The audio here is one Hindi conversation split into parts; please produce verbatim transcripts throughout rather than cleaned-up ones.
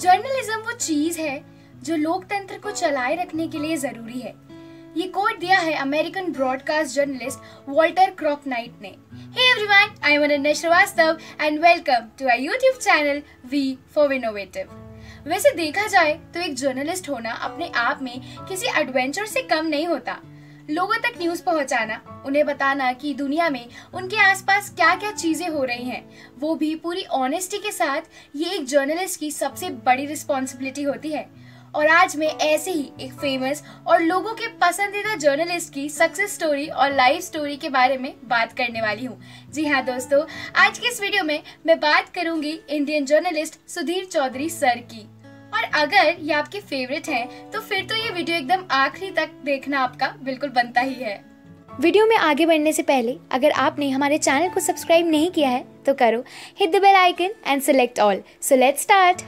जर्नलिज्म वो चीज है जो लोकतंत्र को चलाए रखने के लिए जरूरी है। ये कोट दिया है American broadcast journalist Walter Cronkite ने। Hey everyone, I am Ananya Shrivastava and welcome to our YouTube channel we for विनोवेटिव। वैसे देखा जाए तो एक जर्नलिस्ट होना अपने आप में किसी एडवेंचर से कम नहीं होता। लोगों तक न्यूज पहुंचाना, उन्हें बताना कि दुनिया में उनके आसपास क्या क्या चीजें हो रही हैं, वो भी पूरी ऑनेस्टी के साथ, ये एक जर्नलिस्ट की सबसे बड़ी रिस्पॉन्सिबिलिटी होती है। और आज मैं ऐसे ही एक फेमस और लोगों के पसंदीदा जर्नलिस्ट की सक्सेस स्टोरी और लाइफ स्टोरी के बारे में बात करने वाली हूँ। जी हाँ दोस्तों, आज के इस वीडियो में मैं बात करूंगी Indian journalist Sudhir Chaudhary sir की। और अगर ये आपके फेवरेट हैं तो फिर तो ये वीडियो एकदम आखिरी तक देखना आपका बिल्कुल बनता ही है। वीडियो में आगे बढ़ने से पहले अगर आपने हमारे चैनल को सब्सक्राइब नहीं किया है तो करो, hit the bell icon and select all. So let's start.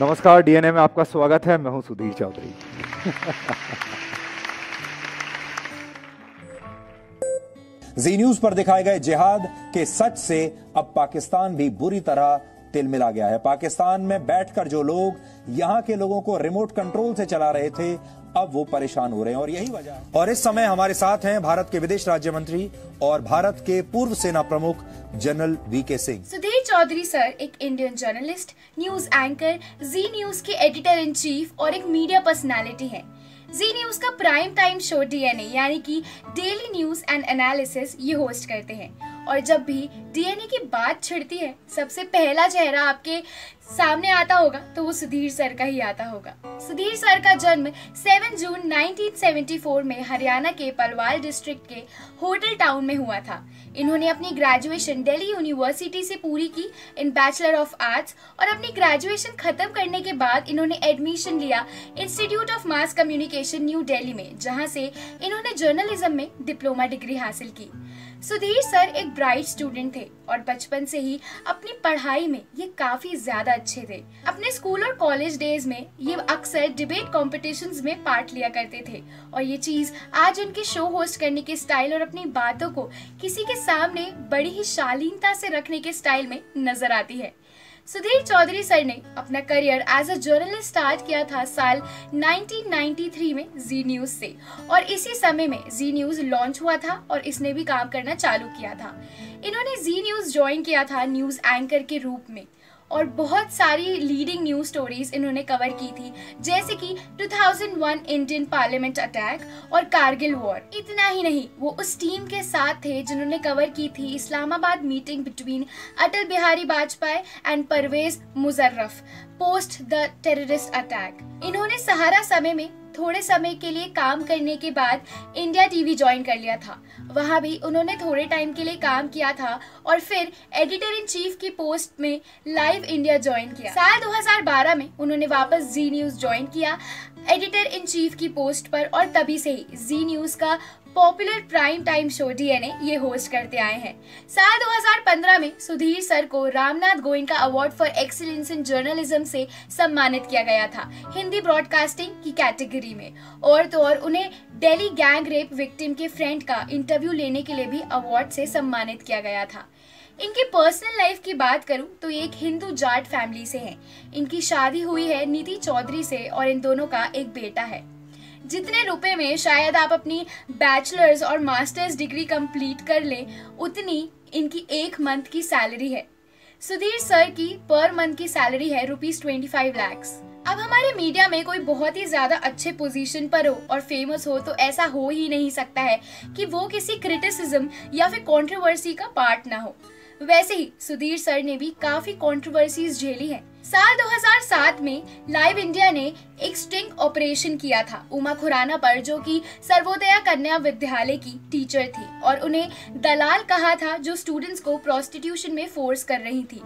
नमस्कार, डीएनए में आपका स्वागत है। मैं हूं सुधीर चौधरी। जी न्यूज पर दिखाए गए जिहाद के सच से अब पाकिस्तान भी बुरी तरह तिल मिला गया है। पाकिस्तान में बैठकर जो लोग यहाँ के लोगों को रिमोट कंट्रोल से चला रहे थे, अब वो परेशान हो रहे हैं और यही वजह। और इस समय हमारे साथ हैं भारत के विदेश राज्य मंत्री और भारत के पूर्व सेना प्रमुख general V K Singh. Sudhir Chaudhary sir एक Indian journalist, news anchor, Zee news के एडिटर इन चीफ और एक मीडिया पर्सनालिटी है। जी न्यूज का प्राइम टाइम शो डीएनए यानी कि डेली न्यूज एंड एनालिसिस ये होस्ट करते हैं। और जब भी डीएनए की बात छिड़ती है, सबसे पहला चेहरा आपके सामने आता होगा तो वो सुधीर सर का ही आता होगा। सुधीर सर का जन्म सात जून उन्नीस सौ चौहत्तर में हरियाणा के पलवाल डिस्ट्रिक्ट के होटल टाउन में हुआ था। इन्होंने अपनी ग्रेजुएशन दिल्ली यूनिवर्सिटी से पूरी की इन बैचलर ऑफ आर्ट्स और अपनी ग्रेजुएशन खत्म करने के बाद इन्होंने एडमिशन लिया institute of mass communication new Delhi में, जहाँ से इन्होंने जर्नलिज्म में डिप्लोमा डिग्री हासिल की। सुधीर सर एक ब्राइट स्टूडेंट थे और बचपन से ही अपनी पढ़ाई में ये काफी ज्यादा अच्छे थे। अपने स्कूल और कॉलेज डेज में ये अक्सर डिबेट कॉम्पिटिशन्स में पार्ट लिया करते थे और ये चीज आज उनके शो होस्ट करने के स्टाइल और अपनी बातों को किसी के सामने बड़ी ही शालीनता से रखने के स्टाइल में नजर आती है। सुधीर चौधरी सर ने अपना career as a journalist start किया था साल उन्नीस सौ तिरानवे में जी न्यूज से, और इसी समय में जी न्यूज लॉन्च हुआ था और इसने भी काम करना चालू किया था। इन्होंने जी न्यूज ज्वाइन किया था न्यूज एंकर के रूप में और बहुत सारी लीडिंग न्यूज स्टोरीज इन्होंने कवर की थी, जैसे कि दो हज़ार एक इंडियन पार्लियामेंट अटैक और कारगिल वॉर। इतना ही नहीं, वो उस टीम के साथ थे जिन्होंने कवर की थी Islamabad meeting between Atal Bihari Vajpayee and Pervez Musharraf post the terrorist attack. इन्होंने सहारा समय में थोड़े समय के लिए काम करने के बाद इंडिया टीवी ज्वाइन कर लिया था। वहाँ भी उन्होंने थोड़े टाइम के लिए काम किया था और फिर एडिटर इन चीफ की पोस्ट में लाइव इंडिया ज्वाइन किया। साल दो हज़ार बारह में उन्होंने वापस जी न्यूज ज्वाइन किया एडिटर इन चीफ की पोस्ट पर और तभी से ही जी न्यूज का popular prime time show DNA ये होस्ट करते आए हैं। साल दो हज़ार पंद्रह में सुधीर सर को Ramnath Goenka award for excellence in journalism से सम्मानित किया गया था हिंदी ब्रॉडकास्टिंग की कैटेगरी में। और तो और उन्हें दिल्ली गैंग रेप विक्टिम के फ्रेंड का इंटरव्यू लेने के लिए भी अवार्ड से सम्मानित किया गया था। इनकी पर्सनल लाइफ की बात करूं तो ये एक हिंदू जाट फैमिली से हैं। इनकी शादी हुई है नीति चौधरी से और इन दोनों का एक बेटा है। जितने रुपए में शायद आप अपनी बैचलर्स और मास्टर्स डिग्री कंप्लीट कर लें, उतनी इनकी एक मंथ की सैलरी है। सुधीर सर की पर मंथ की सैलरी है रुपीज पच्चीस लाख। अब हमारे मीडिया में कोई बहुत ही ज्यादा अच्छे पोजीशन पर हो और फेमस हो तो ऐसा हो ही नहीं सकता है कि वो किसी क्रिटिसिज्म या फिर कंट्रोवर्सी का पार्ट ना हो। वैसे ही सुधीर सर ने भी काफी कंट्रोवर्सीज झेली है। साल दो हज़ार सात में लाइव इंडिया ने एक स्टिंग ऑपरेशन किया था उमा खुराना पर, जो कि सर्वोदया कन्या विद्यालय की टीचर थी और उन्हें दलाल कहा था जो स्टूडेंट्स को प्रोस्टिट्यूशन में फोर्स कर रही थी।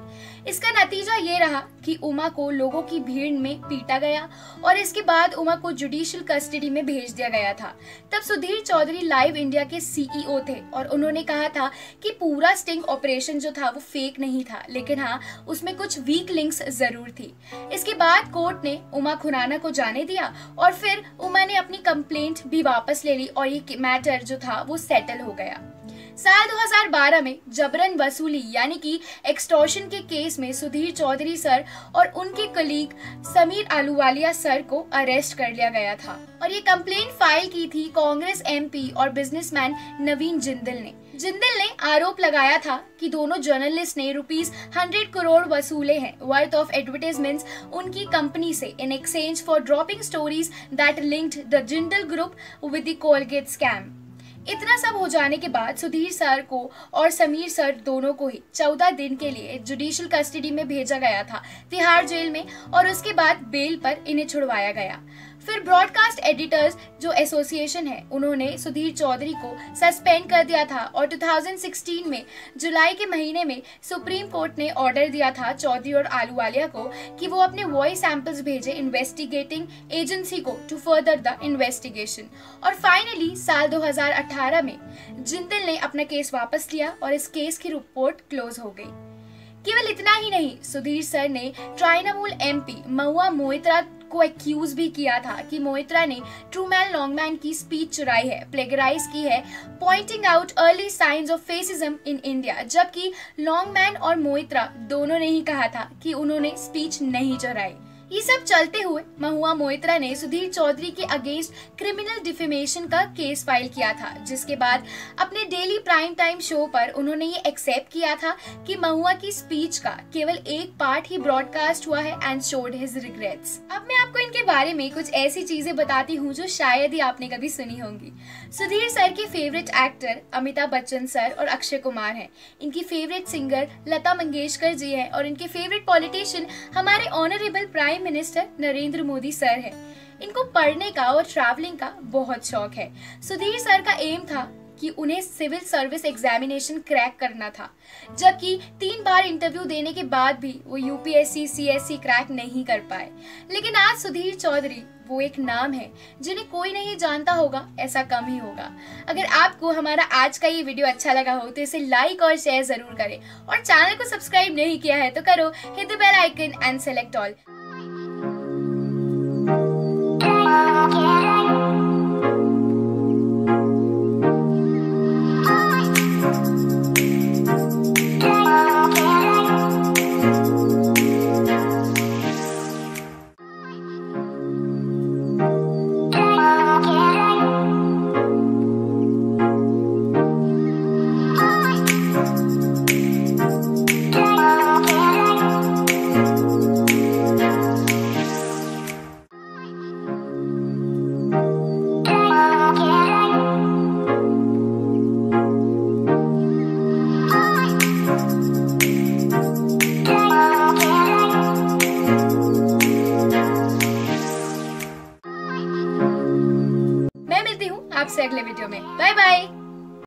इसका नतीजा ये रहा कि उमा को लोगों की भीड़ में पीटा गया और इसके बाद उमा को जुडिशियल कस्टडी में भेज दिया गया था। तब सुधीर चौधरी लाइव इंडिया के सीईओ थे और उन्होंने कहा था कि पूरा स्टिंग ऑपरेशन जो था वो फेक नहीं था, लेकिन हाँ उसमें कुछ वीक लिंक्स जरूर थी। इसके बाद कोर्ट ने उमा खुराना को जाने दिया और फिर उमा ने अपनी कंप्लेंट भी वापस ले ली और ये मैटर जो था वो सेटल हो गया। साल दो हज़ार बारह में जबरन वसूली यानी कि एक्सटॉर्शन के केस में सुधीर चौधरी सर और उनके कलीग समीर आलूवालिया सर को अरेस्ट कर लिया गया था और ये कंप्लेंट फाइल की थी कांग्रेस एमपी और बिजनेसमैन नवीन जिंदल ने। जिंदल ने आरोप लगाया था कि दोनों जर्नलिस्ट ने रुपीस हंड्रेड करोड़ वसूले हैं वर्थ ऑफ एडवर्टाइजमेंट्स उनकी कंपनी से in exchange for dropping stories that linked the Jindal group with the Colgate scam. इतना सब हो जाने के बाद सुधीर सर को और समीर सर दोनों को ही चौदह दिन के लिए जुडिशियल कस्टडी में भेजा गया था तिहाड़ जेल में और उसके बाद बेल पर इन्हें छुड़वाया गया। फिर ब्रॉडकास्ट एडिटर्स जो एसोसिएशन है उन्होंने सुधीर चौधरी को सस्पेंड कर दिया था और दो हज़ार सोलह में जुलाई के महीने में सुप्रीम कोर्ट ने ऑर्डर दिया था चौधरी और आलूवालिया को कि वो अपने वॉइस सैंपल्स भेजे इन्वेस्टिगेटिंग एजेंसी को टू फर्दर द इन्वेस्टिगेशन। और फाइनली साल दो हज़ार अठारह में जिंदल ने अपना केस वापस लिया और इस केस की रिपोर्ट क्लोज हो गई। केवल इतना ही नहीं, सुधीर सर ने ट्राइनमूल एमपी महुआ मोइत्रा को एक्यूज भी किया था कि मोइत्रा ने ट्रूमैन लॉन्गमैन की स्पीच चुराई है, प्लेगराइज की है, pointing out early science of fascism in India, जबकि लॉन्गमैन और मोइत्रा दोनों ने ही कहा था कि उन्होंने स्पीच नहीं चुराई। ये सब चलते हुए महुआ मोइत्रा ने सुधीर चौधरी के अगेंस्ट क्रिमिनल डिफेमेशन का केस फाइल किया था, जिसके बाद अपने डेली प्राइम टाइम शो पर उन्होंने ये एक्सेप्ट किया था कि महुआ की स्पीच का केवल एक पार्ट ही ब्रॉडकास्ट हुआ है एंड शोड हिज रिग्रेट्स। अब मैं आपको इनके बारे में कुछ ऐसी चीजें बताती हूँ जो शायद ही आपने कभी सुनी होंगी। सुधीर सर के favourite actor Amitabh Bachchan sir और अक्षय कुमार है, इनकी फेवरेट सिंगर लता मंगेशकर जी है और इनके फेवरेट पॉलिटिशियन हमारे honourable prime minister Narendra Modi sir है। इनको पढ़ने का और ट्रैवलिंग का बहुत शौक है। सुधीर सर का एम था कि उन्हें सिविल सर्विस एग्जामिनेशन क्रैक करना था, जबकि तीन बार इंटरव्यू देने के बाद भी वो यूपीएससी सीएससी क्रैक नहीं कर पाए। लेकिन आज सुधीर चौधरी वो एक नाम है जिन्हें कोई नहीं जानता होगा, ऐसा कम ही होगा। अगर आपको हमारा आज का ये वीडियो अच्छा लगा हो तो इसे लाइक और शेयर जरूर करें और चैनल को सब्सक्राइब नहीं किया है तो करो, hit the bell icon and select all. आपसे अगले वीडियो में, बाय बाय।